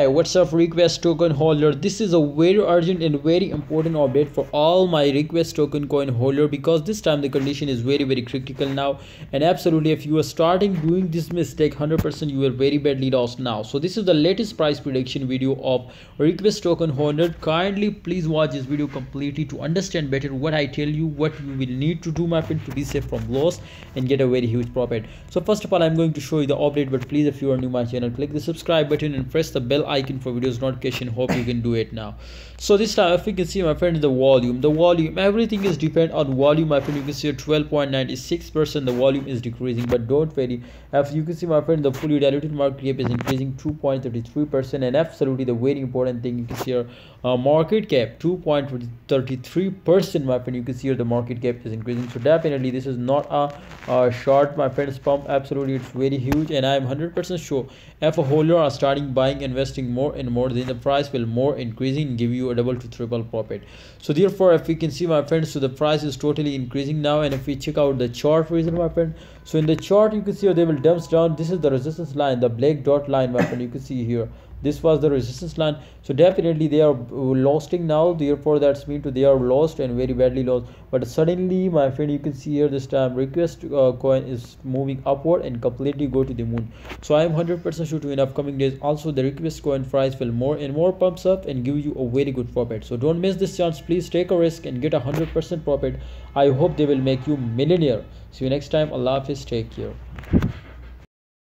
Hey, what's up request token holder? This is a very urgent and very important update for all my request token coin holder, because this time the condition is very critical now, and absolutely if you are starting doing this mistake 100% you are very badly lost now. So this is the latest price prediction video of request token holder. Kindly please watch this video completely to understand better what I tell you, what you will need to do my friend to be safe from loss and get a very huge profit. So first of all I'm going to show you the update, but please if you are new to my channel click the subscribe button and press the bell icon for videos notification. Hope you can do it now. So this time if you can see my friend the volume, everything is depend on volume my friend. You can see 12.96% the volume is decreasing, but don't worry, if you can see my friend the fully diluted market cap is increasing 2.33%, and absolutely the very important thing you can see here market cap 2.33% my friend. You can see here the market cap is increasing, so definitely this is not a short my friends pump. Absolutely it's very huge, and I'm 100% sure if a holder are starting buying investing more and more, then the price will more increasing and give you a double to triple profit. So therefore if we can see my friends, so the price is totally increasing now, and if we check out the chart reason my friend, so in the chart you can see they will dumps down. This is the resistance line, the black dot line my friend. You can see here this was the resistance line, so definitely they are losting now, therefore that's mean to they are lost and very badly lost. But suddenly my friend you can see here this time request coin is moving upward and completely go to the moon. So I am 100% sure to in upcoming days also the request coin price will more and more pumps up and give you a very good profit. So don't miss this chance, please take a risk and get 100% profit. I hope they will make you millionaire. See you next time. Allah Hafiz, take care.